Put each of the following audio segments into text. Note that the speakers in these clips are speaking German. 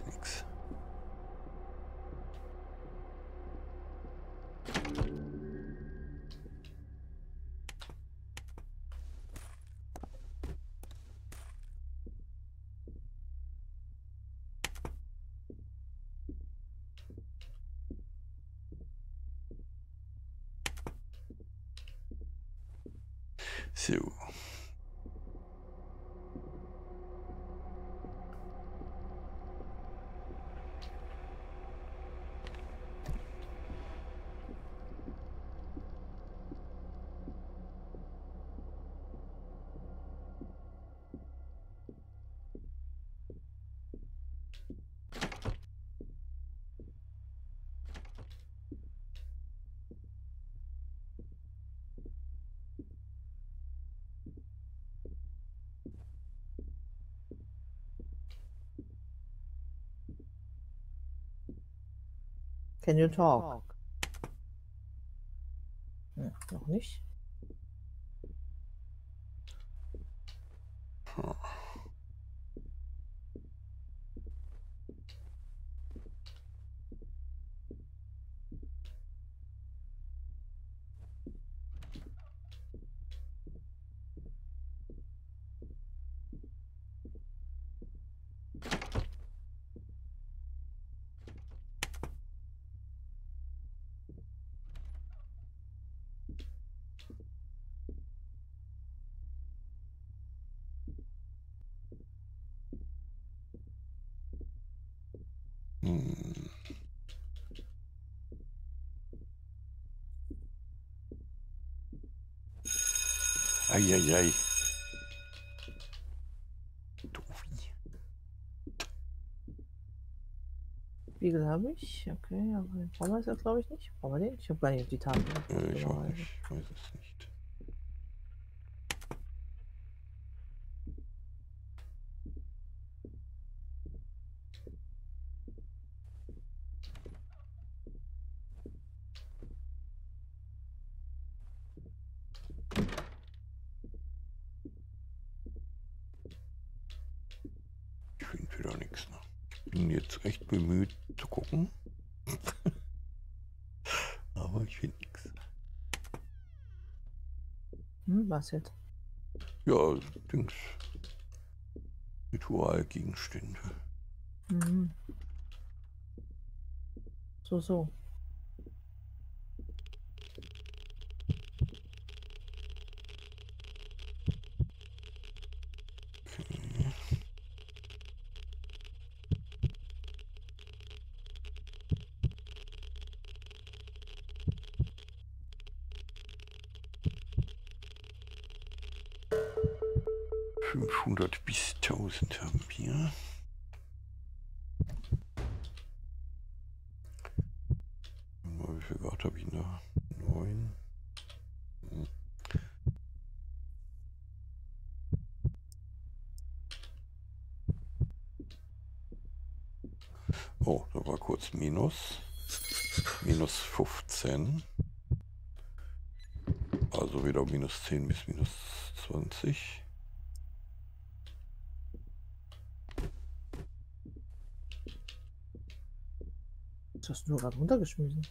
ich nichts. So. Can you talk? Ja, noch nicht. Hm. Eieiei. Doofi. Spiegel habe ich. Okay, aber den brauchen wir jetzt ja, glaube ich, nicht. Brauchen wir den? Ich habe gar nicht auf die Tafel. Ja, ich auch nicht. Ich weiß es nicht. Bemüht zu gucken, aber ich finde nichts. Hm, was jetzt? Ja, Dings. Ritualgegenstände. Mhm. So, so. Oh, da war kurz Minus. Minus 15. Also wieder minus 10 bis minus 20. Das hast du nur gerade runtergeschmissen.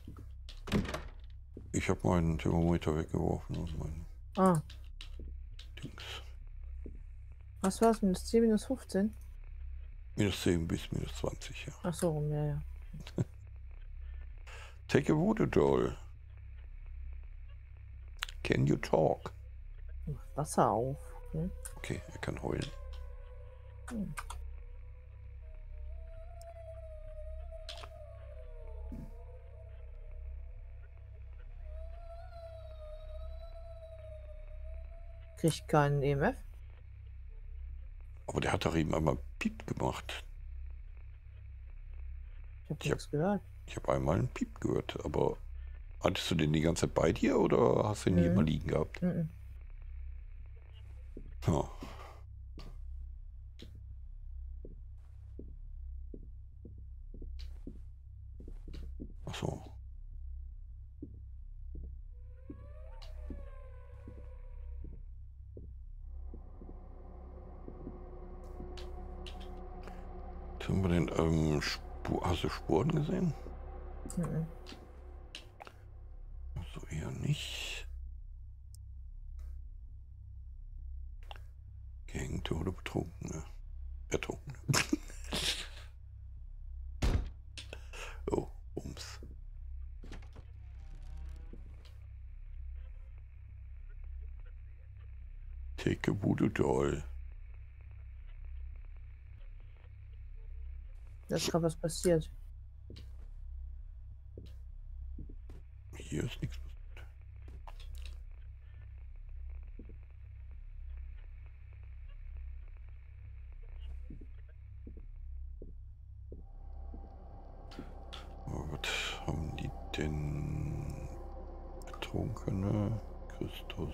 Ich habe meinen Thermometer weggeworfen und meinen Dings. Was war's? Minus 10, minus 15? Minus 10 bis minus 20, ja. Ach so, rum, ja, ja. Take a voodoo doll. Can you talk? Mach Wasser auf. Hm? Okay, er kann heulen. Hm. Kriegt keinen EMF? Aber der hat doch eben einmal Piep gemacht. Ich hab nichts gehört. Ich habe einmal einen Piep gehört, aber hattest du den die ganze Zeit bei dir oder hast du ihn nie mal liegen gehabt? Mhm. Ja. Ach so. Kriegen wir den, hast du Spuren gesehen? Nein. So, eher nicht. Gehängte oder Betrunkene? Ertrunkene. Oh, ums. Take a voodoo doll. Da ist gerade was passiert. Hier ist nichts passiert. Oh, was haben die denn? Betrunkene, Christus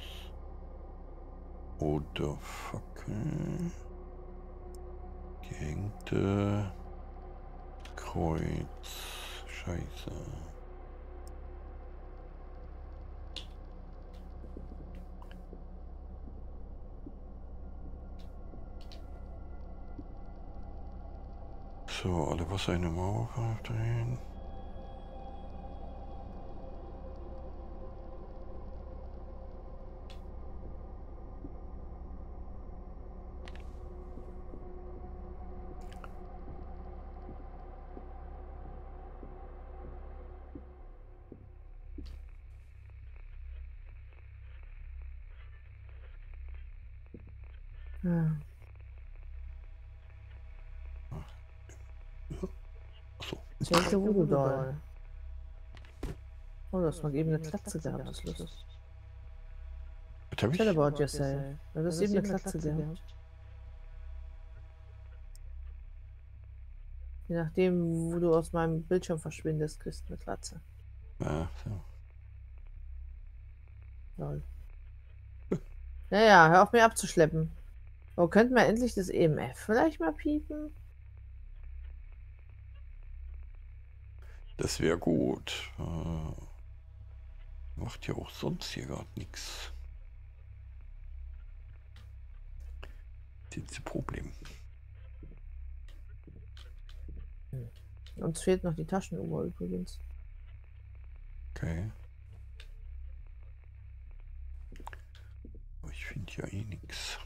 oder Fackel, Gehängte. Scheiße. So, alle Wasser in der Mauer aufdrehen. Welche Voodoo-Doll? Oh, du hast mal eben eine Klatze gehabt, das ist lustig. Was hab ich? Tell about yourself. Du hast eben eine Klatze gehabt. Je nachdem, wo du aus meinem Bildschirm verschwindest, kriegst du eine Klatze. Ach so. Lol. Naja, hör auf, mir abzuschleppen. Oh, könnten wir endlich das EMF vielleicht mal piepen? Das wäre gut. Macht ja auch sonst hier gerade nichts. Das ist das Problem. Uns fehlt noch die Taschenuhr übrigens. Okay. Aber ich finde ja eh nichts.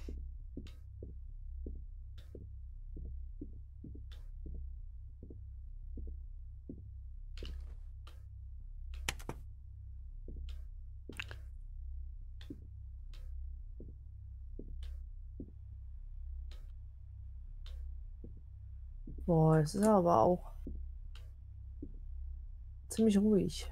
Boah, es ist aber auch ziemlich ruhig.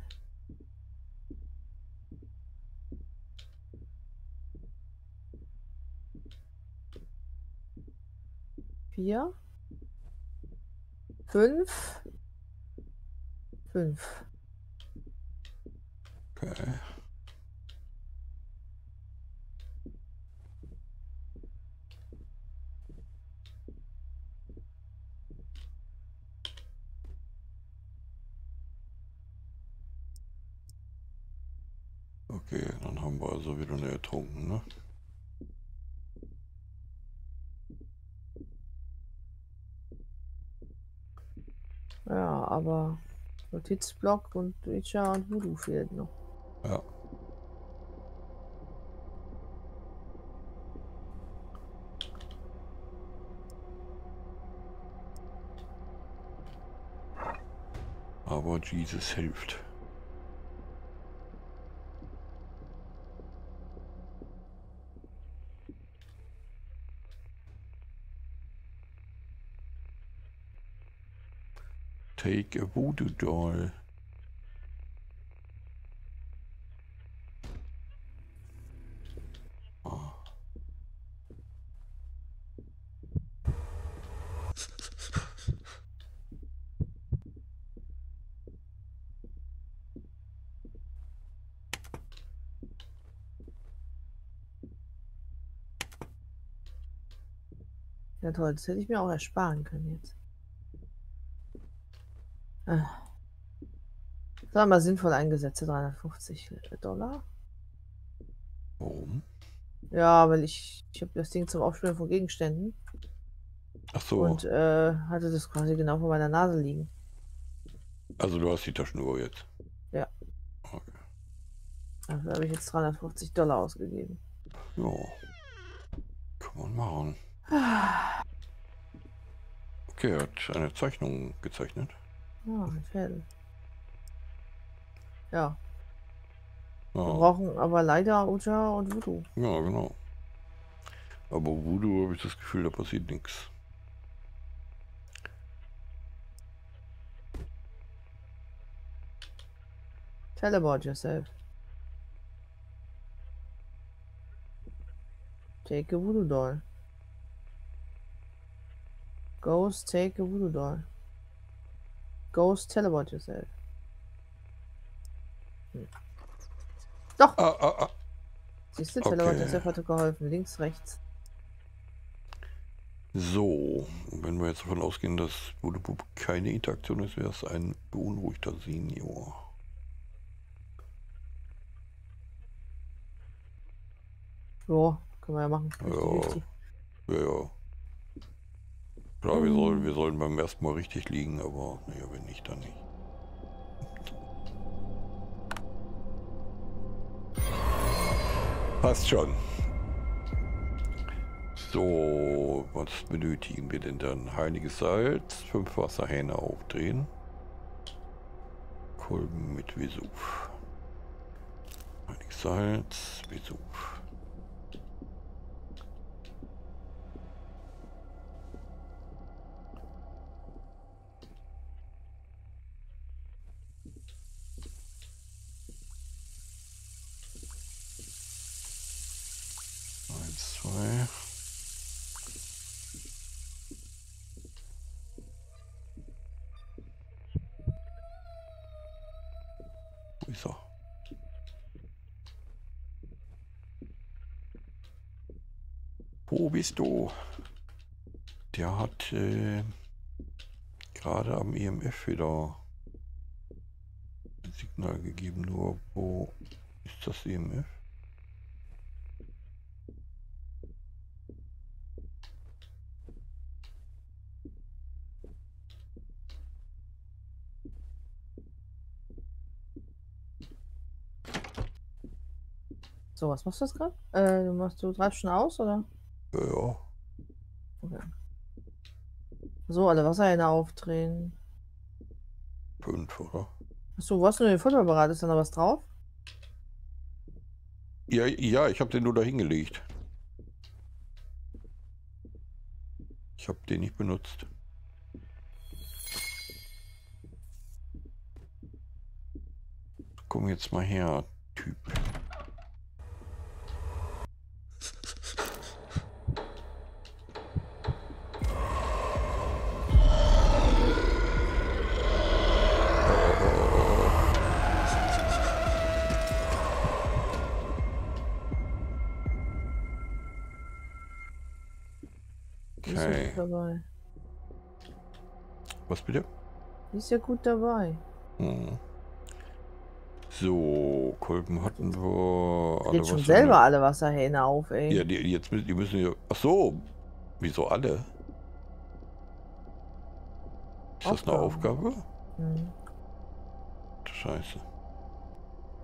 Vier. Fünf. Fünf. Okay. Okay, dann haben wir also wieder eine ertrunken, ne? Ja, aber Notizblock und Witcher und Voodoo fehlt noch. Ja. Aber Jesus hilft. Take a voodoo doll. Oh. Ja toll, das hätte ich mir auch ersparen können jetzt. Das haben wir sinnvoll eingesetzt, 350 $. Warum? Ja, weil ich habe das Ding zum Aufspüren von Gegenständen. Ach so. Und hatte das quasi genau vor meiner Nase liegen. Also du hast die Taschenuhr jetzt? Ja. Okay. Dafür habe ich jetzt $350 ausgegeben. Ja. Kann man machen. Okay, er hat eine Zeichnung gezeichnet. Ja, ein Pferd. Ja. Wir brauchen aber leider Uja und Voodoo. Ja, genau. Aber Voodoo habe ich das Gefühl, da passiert nichts. Tell about yourself. Take a voodoo doll. Ghost, take a voodoo doll. Ghost, tell about yourself. Hm. Doch! Siehst du, tell about yourself hat geholfen. Links, rechts. So, wenn wir jetzt davon ausgehen, dass Voodoo Pup keine Interaktion ist, wäre es ein beunruhigter Senior. Ja, können wir ja machen. Richtig, ja. Ja. Klar, wir sollen beim ersten Mal richtig liegen, aber naja, wenn nicht, dann nicht. Passt schon. So, was benötigen wir denn dann? Heiliges Salz, 5 Wasserhähne aufdrehen. Kolben mit Vesuv. Heiliges Salz, Vesuv. So. Wo bist du? Der hat gerade am EMF wieder ein Signal gegeben, nur wo ist das EMF? So, was machst du das gerade? Du treibst schon aus, oder? Ja. Okay. So, alle Wasserhähne aufdrehen. 5, oder? Achso, wo hast du den Futterberat? Ist da noch was drauf? Ja, ja, ich habe den nur da hingelegt. Ich habe den nicht benutzt. Komm jetzt mal her, Typ. Dabei. Was bitte? Ist ja gut dabei. Hm. So, Kolben hatten wir. Alle jetzt schon selber alle Wasserhähne auf, ey. Ja, die müssen ja. Ach so, wieso alle? Ist das eine Aufgabe? Hm. Scheiße.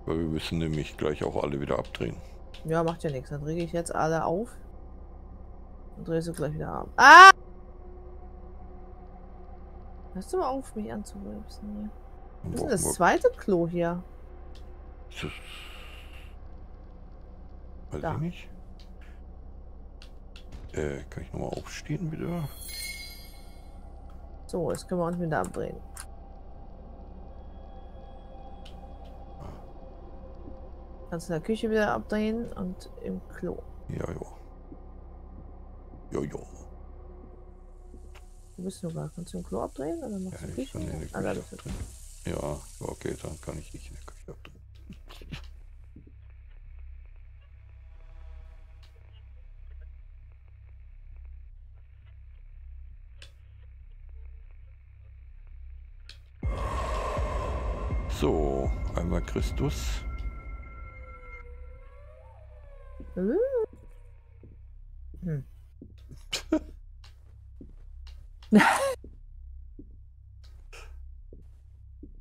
Weil wir müssen nämlich gleich auch alle wieder abdrehen. Ja, macht ja nichts. Dann drehe ich jetzt alle auf und drehe sie gleich wieder ab. Ah! Hörst du mal auf, mich anzurülpsen? Was ist denn das zweite Klo hier? Weiß ich nicht. Kann ich nochmal aufstehen, bitte? So, jetzt können wir uns wieder abdrehen. Kannst in der Küche wieder abdrehen und im Klo. Ja, ja. Ja, ja. Du bist sogar. Kannst du im Klo abdrehen? Oder machst du Küche? In der Küche abdrehen. Ja, okay, dann kann ich nicht in der Küche abdrehen. So, einmal Christus. Hm.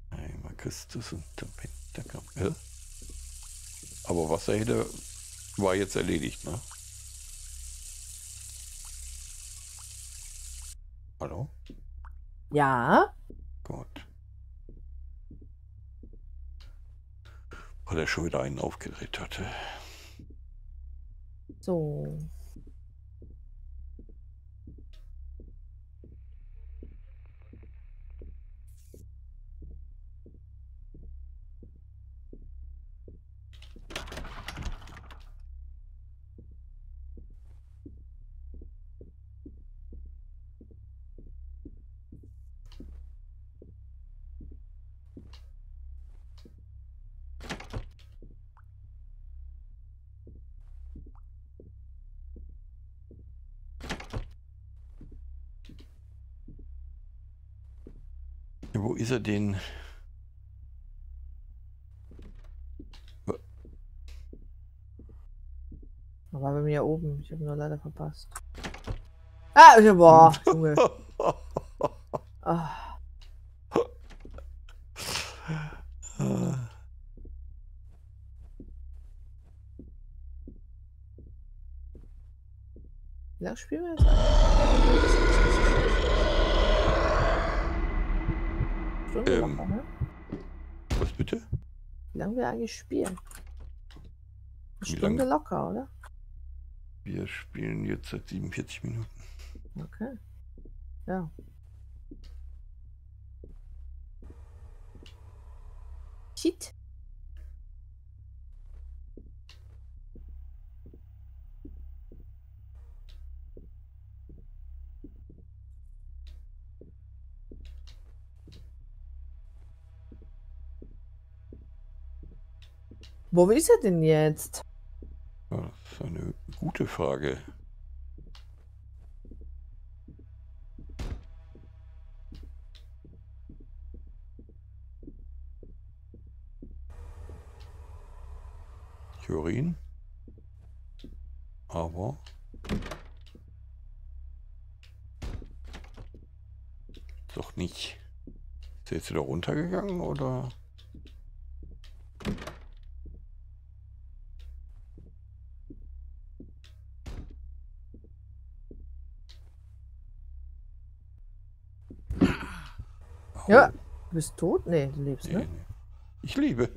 Einmal Christus und der Pentagramm. Aber Wasserhitler war jetzt erledigt, ne? Hallo? Ja? Gut. Weil er schon wieder einen aufgedreht hatte. So. Wo ist er denn? War bei mir oben. Ich habe nur leider verpasst. Ah, boah, Junge. Wie lange spielen wir jetzt? Was bitte? Wie lange wir eigentlich spielen? Eine Stunde locker, oder? Wir spielen jetzt seit 47 Minuten. Okay. Ja. Shit. Wo ist er denn jetzt? Ja, das ist eine gute Frage. Theorien. Aber... Doch nicht. Ist er jetzt wieder runtergegangen, oder...? Ja, du bist tot? Nee, du lebst, ne? Nee. Ich lebe.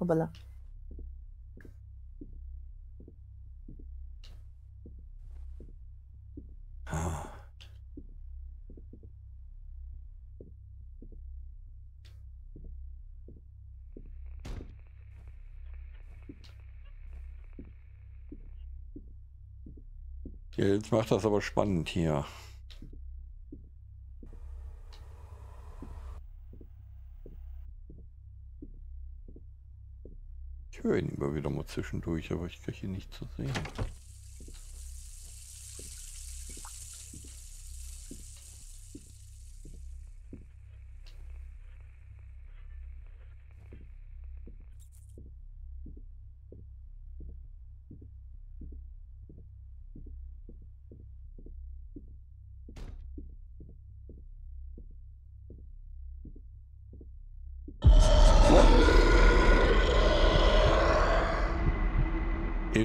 Hoppala. Jetzt macht das aber spannend hier. Ich höre ihn immer wieder mal zwischendurch, aber ich kriege ihn nicht zu sehen.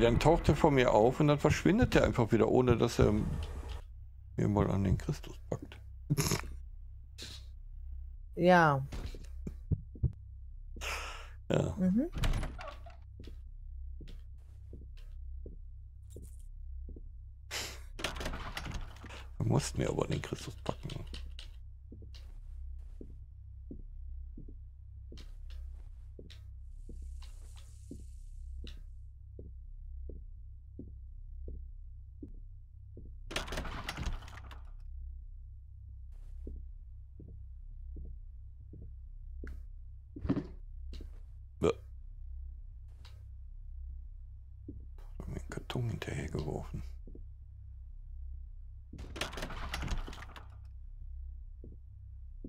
Dann taucht er vor mir auf und dann verschwindet er einfach wieder, ohne dass er mir mal an den Christus packt. Ja. Ja. Mhm. Er musste mir aber an den Christus packen.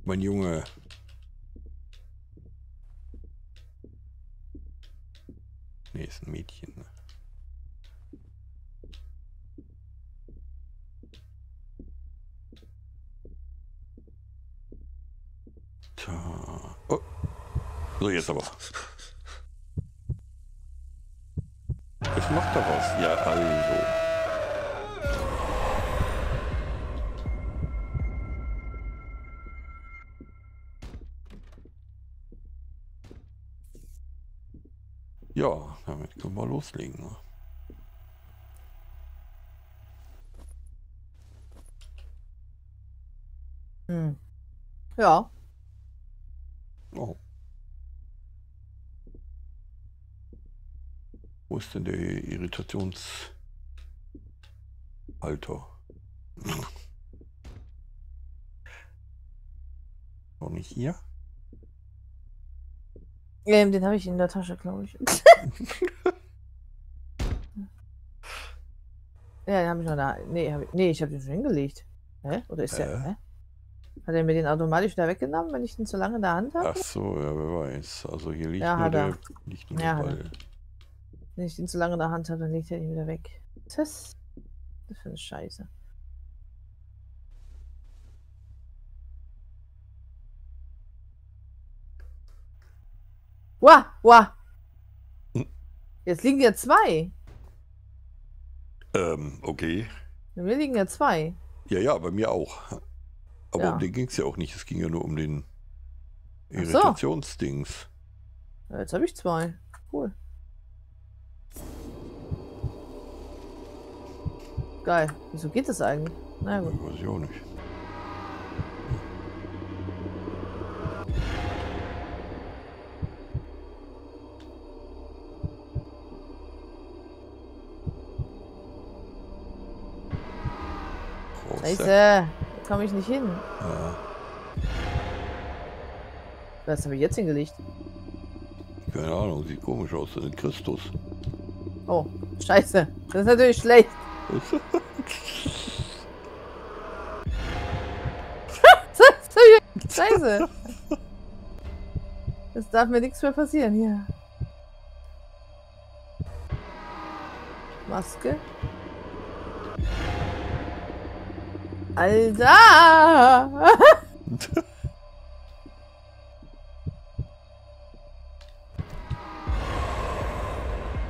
Mein Junge. ist ein Mädchen. Ne? Da. Oh. So, jetzt aber. Das macht doch was. Ja, also. Ja, damit können wir loslegen. Ne? Hm. Ja. Oh. Wo ist denn der Irritationsalter? Noch nicht hier? Den habe ich in der Tasche, glaube ich. Ja, den habe ich noch da. Nee, ich habe den schon hingelegt. Hä? Oder ist der? Hä? Hat er mir den automatisch wieder weggenommen, wenn ich den zu lange in der Hand habe? Ach so, ja, wer weiß. Also hier liegt ja, nur der Ball. Wenn ich den zu lange in der Hand habe, dann legt er ihn wieder weg. Das ist eine Scheiße. Wah! Hm? Jetzt liegen ja zwei. Okay. Bei mir liegen ja zwei. Ja, bei mir auch. Aber ja. Um den ging es ja auch nicht. Es ging ja nur um den Irritationsdings. So. Ja, jetzt habe ich zwei. Cool. Geil. Wieso geht das eigentlich? Na gut. Weiß ich auch nicht. Scheiße, komme ich nicht hin. Ja. Was habe ich jetzt hingelegt? Keine Ahnung, sieht komisch aus. Christus. Oh, scheiße. Das ist natürlich schlecht. Scheiße. Es darf mir nichts mehr passieren hier. Maske. Alter!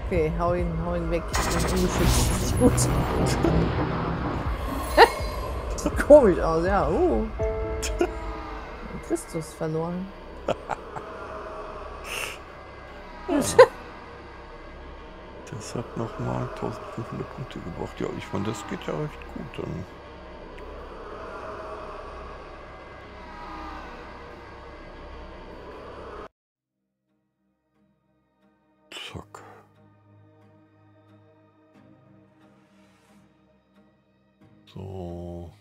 Okay, hau ihn weg. Ich bin ungeschützt. Gut. Komisch aus, ja. Christus verloren. Das hat nochmal 1500 Punkte gebracht. Ja, ich fand, das geht ja recht gut dann. So.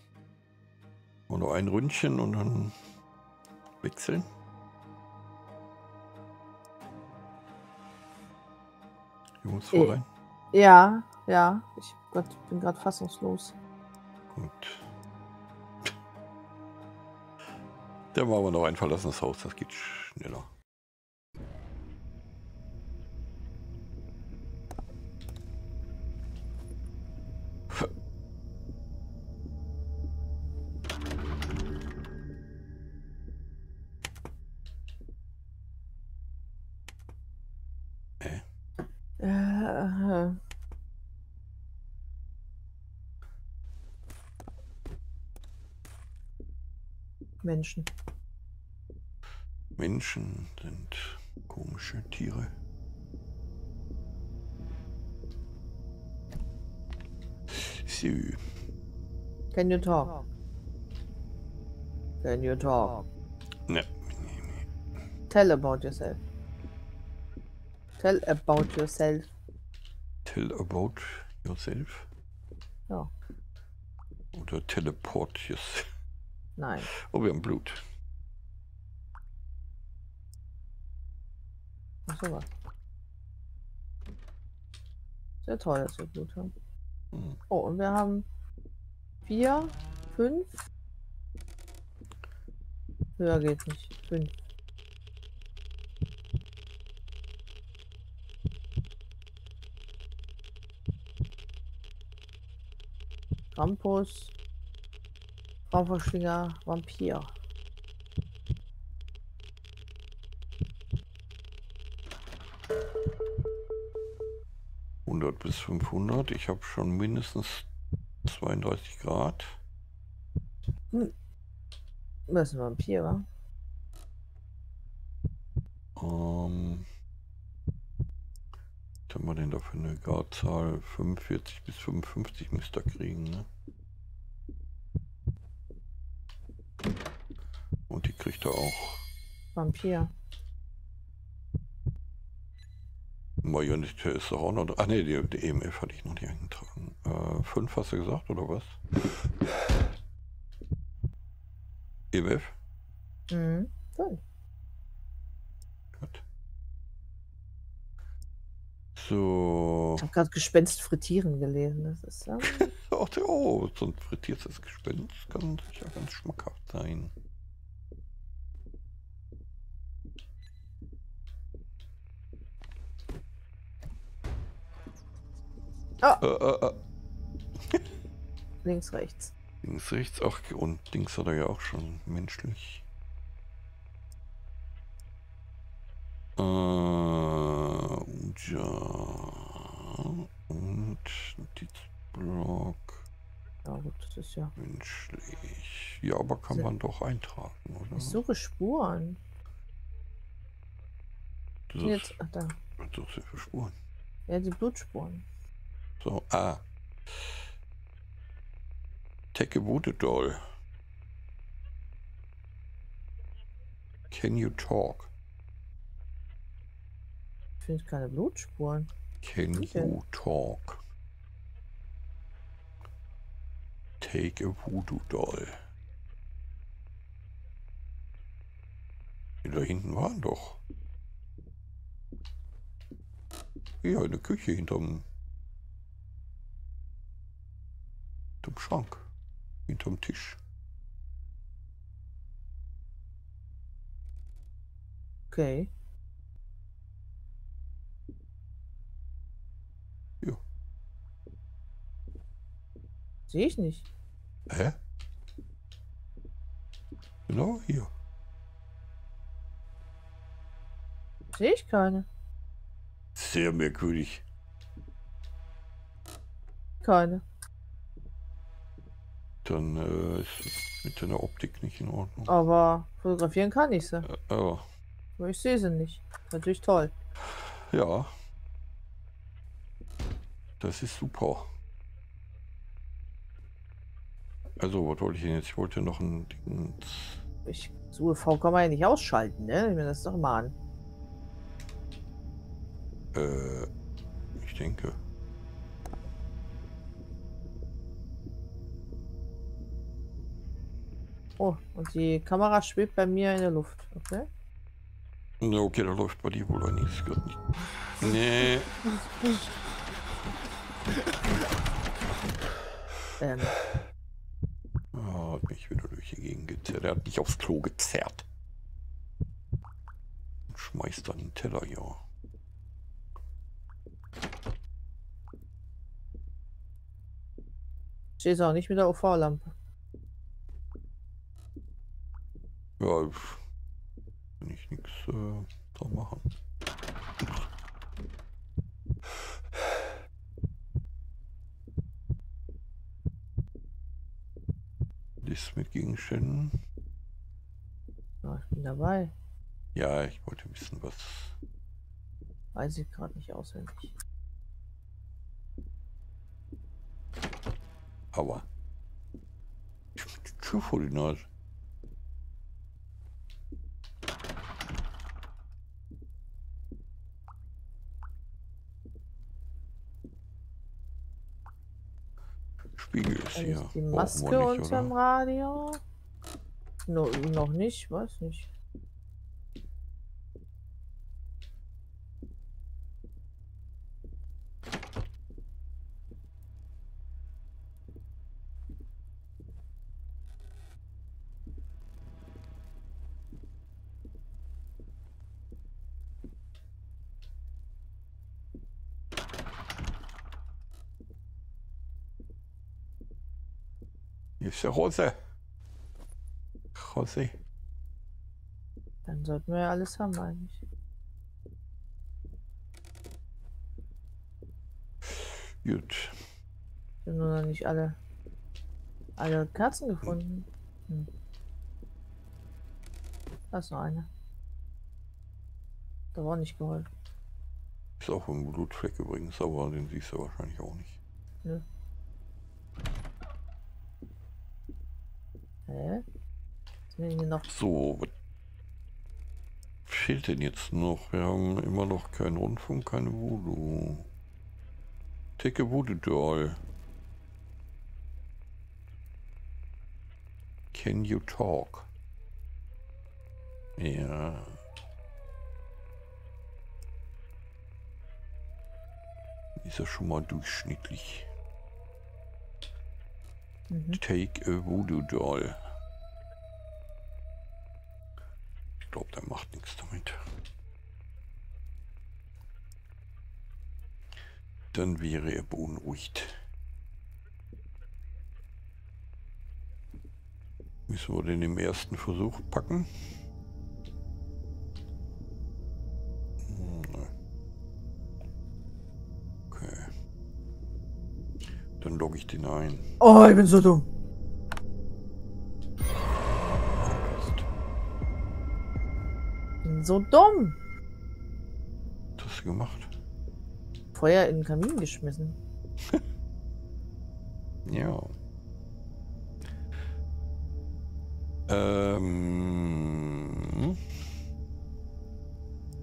Und noch ein Ründchen und dann wechseln. Du musst voran. Ja. Ich bin gerade fassungslos. Gut. Dann machen wir noch ein verlassenes Haus, das geht schneller. Menschen sind komische Tiere. So. Can you talk? No. Tell about yourself? Ja. Oder teleport yourself. Nein. Oh, wir haben Blut. Ach so was. Sehr toll, dass wir Blut haben. Hm. Oh, und wir haben 4, 5. Höher geht's nicht. 5. Krampus, Rauferschlinger, Vampir. Bis 500. Ich habe schon mindestens 32 Grad. Das ist ein Vampir, wa? Was haben wir denn da für eine Gradzahl? 45 bis 55 müsst ihr kriegen, ne? Und die kriegt er auch. Vampir. Marionette ist doch auch noch... Ah ne, die EMF hatte ich noch nicht eingetragen. 5 hast du gesagt, oder was? EMF? Mhm, cool. Gut. So... Ich habe gerade Gespenst frittieren gelesen, das ist ja... Oh, so ein frittiertes Gespenst kann sicher ganz schmackhaft sein. Oh. Links, rechts. Links, rechts, ach, und links hat er ja auch schon menschlich. Und ja. Und Notizblock. Ja gut, das ist ja. Menschlich. Ja, aber kann man doch eintragen, oder? Ich suche Spuren. Das ist, jetzt, ach, da. Was suchst du für Spuren? Ja, die Blutspuren. So, Take a voodoo doll. Can you talk? Ich finde keine Blutspuren. Can you talk? Take a voodoo doll. Die da hinten waren doch. Ja, in der Küche hinterm... Hinterm Schrank, hinterm Tisch. Okay. Ja. Sehe ich nicht. Hä? Genau hier. Sehe ich keine. Sehr merkwürdig. Keine. Dann ist es mit deiner Optik nicht in Ordnung. Aber fotografieren kann ich sie. Aber ich sehe sie nicht. Natürlich toll. Ja. Das ist super. Also, was wollte ich denn jetzt? Ich wollte noch ein Ding. Ich suche V kann man ja nicht ausschalten, ne? Ich mir das doch mal an. Ich denke. Oh, und die Kamera schwebt bei mir in der Luft, okay? Na okay, da läuft bei dir wohl auch nichts. Nee. Oh, hat mich wieder durch die Gegend gezerrt. Er hat mich aufs Klo gezerrt. Und schmeißt dann den Teller, ja. Steht auch nicht mit der UV-Lampe. Ja, kann ich nichts da machen. Liste mit Gegenständen. Ja, ich bin dabei. Ja, ich wollte wissen, was. Weiß ich gerade nicht auswendig. Aua. Ich bin die Tür vor die Nase. Spiegel ist hier. Ist die Maske nicht, unterm oder? Radio? No, noch nicht, weiß nicht. Hier ist der Rose. Rose. Dann sollten wir ja alles haben eigentlich. Gut. Sind nur noch nicht alle Kerzen gefunden. Hm. Da ist noch eine. Da war nicht geholfen. Ist auch irgendwo Blutfleck übrigens, aber den siehst du wahrscheinlich auch nicht. Nö. Hä? Sind wir noch? So, was fehlt denn jetzt noch? Wir haben immer noch keinen Rundfunk, keine Voodoo. Ticke Voodoo-Doll. Can you talk? Ja. Ist ja schon mal durchschnittlich. Mhm. Take a Voodoo Doll. Ich glaube, der macht nichts damit. Dann wäre er beunruhigt. Müssen wir den im ersten Versuch packen? Dann logge ich den ein. Oh, ich bin so dumm. Ich bin so dumm. Was hast du gemacht? Feuer in den Kamin geschmissen. Ja.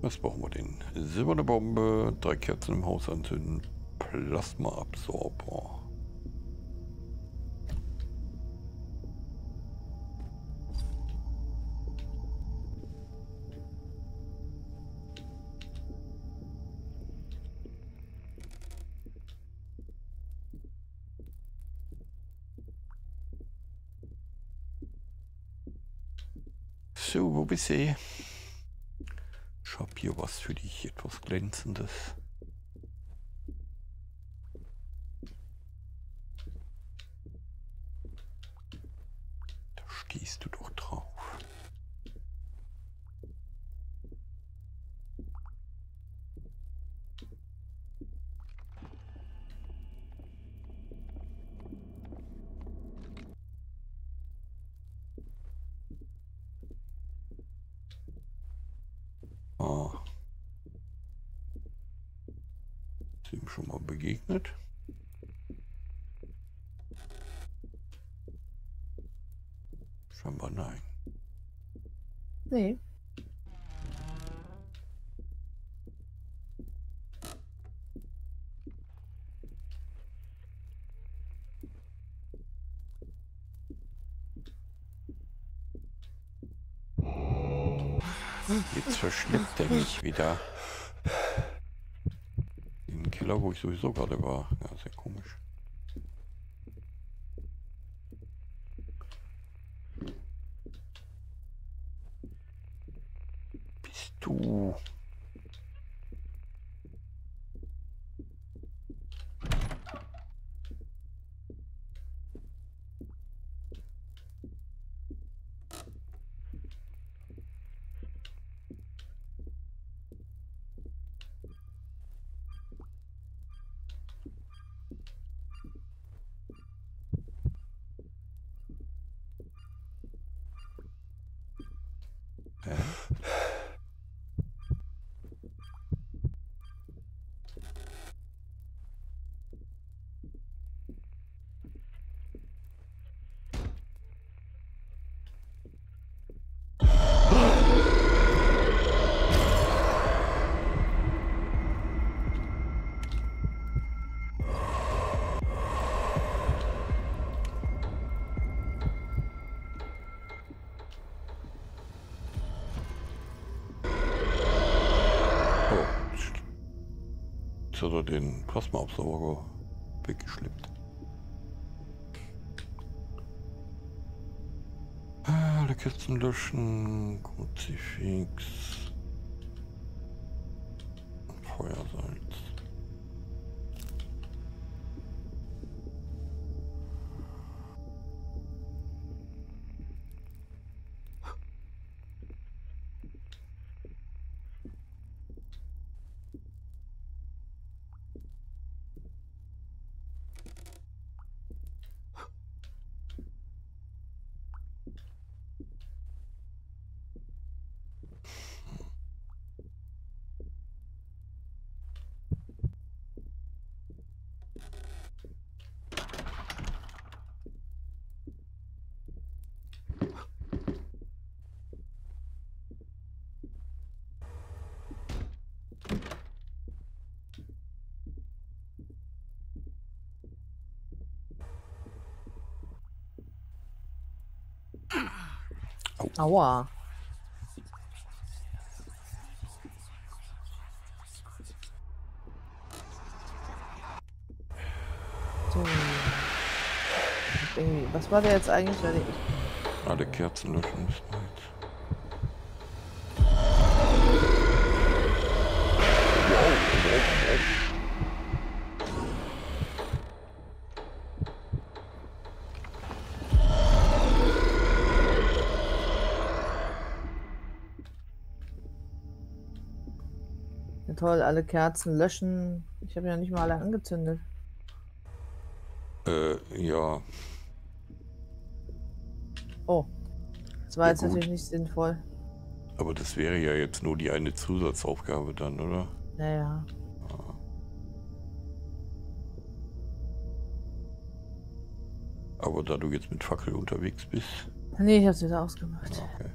Was brauchen wir denn? Silberne Bombe, 3 Kerzen im Haus anzünden, Plasmaabsorber. So, wo bist du? Ich hab hier was für dich, etwas Glänzendes. Da stehst du doch drauf. Ist ihm schon mal begegnet. Scheinbar nein. Nee. Jetzt verschleppt er mich wieder. In den Keller, wo ich sowieso gerade war. Ja, sehr komisch. Bist du? Hat er den Plasmaabsauger weggeschleppt. Alle Kisten löschen, Kruzifix, Feuersalz. Au. Aua. So. Ey, was war der jetzt eigentlich? Alle Kerzen löschen müssen jetzt. Ja, toll, alle Kerzen löschen. Ich habe ja nicht mal alle angezündet. Ja. Oh. Das war ja jetzt gut. Natürlich nicht sinnvoll. Aber das wäre ja jetzt nur die eine Zusatzaufgabe dann, oder? Naja. Ah. Aber da du jetzt mit Fackel unterwegs bist... Nee, ich hab's wieder ausgemacht. Okay.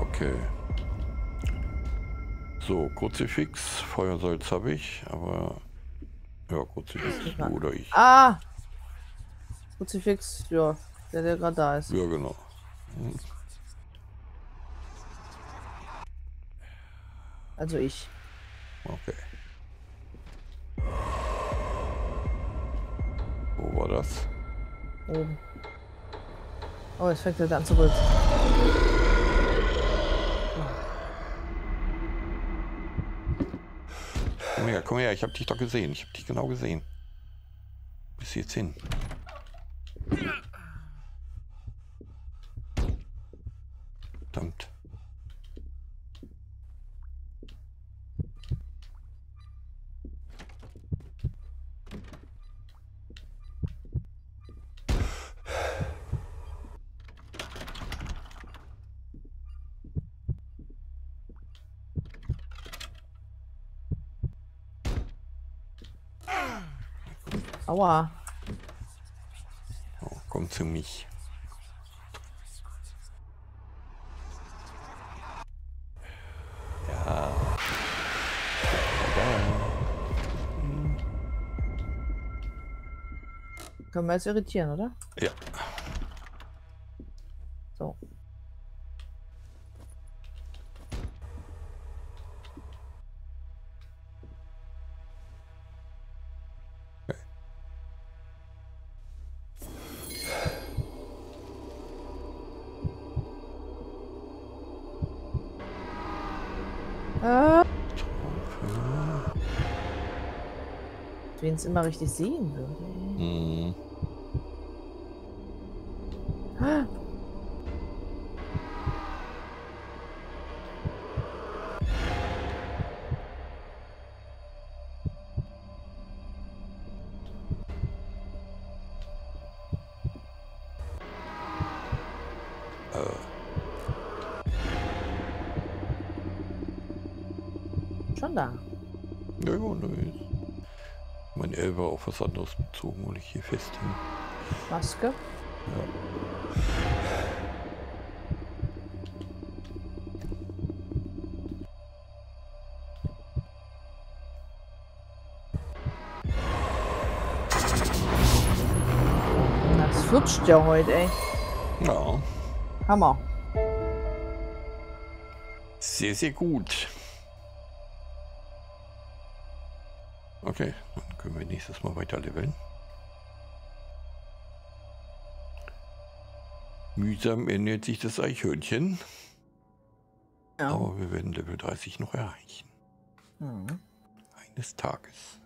Okay. So, Kruzifix, Feuersalz habe ich, aber... Ja, Kruzifix, du oder ich. Ah! Kruzifix, ja, der gerade da ist. Ja, genau. Hm. Also ich. Okay. Wo war das? Oben. Oh, jetzt fängt er an zu rütteln. Komm her, ich hab dich doch gesehen. Ich hab dich genau gesehen. Bis jetzt hin. Verdammt. Aua. Oh, komm zu mich. Ja. Mhm. Können wir jetzt irritieren, oder? Ja. So. Wenn es immer richtig sehen würde. Mhm. Ah. Schon da. Ja, nice. Mein Elber auf was anderes bezogen und ich hier festhänge. Maske? Ja. Das flutscht ja heute, ey. Ja. Hammer. Sehr, sehr gut. Okay, dann können wir nächstes Mal weiter leveln. Mühsam ändert sich das Eichhörnchen. Ja. Aber wir werden Level 30 noch erreichen. Mhm. Eines Tages.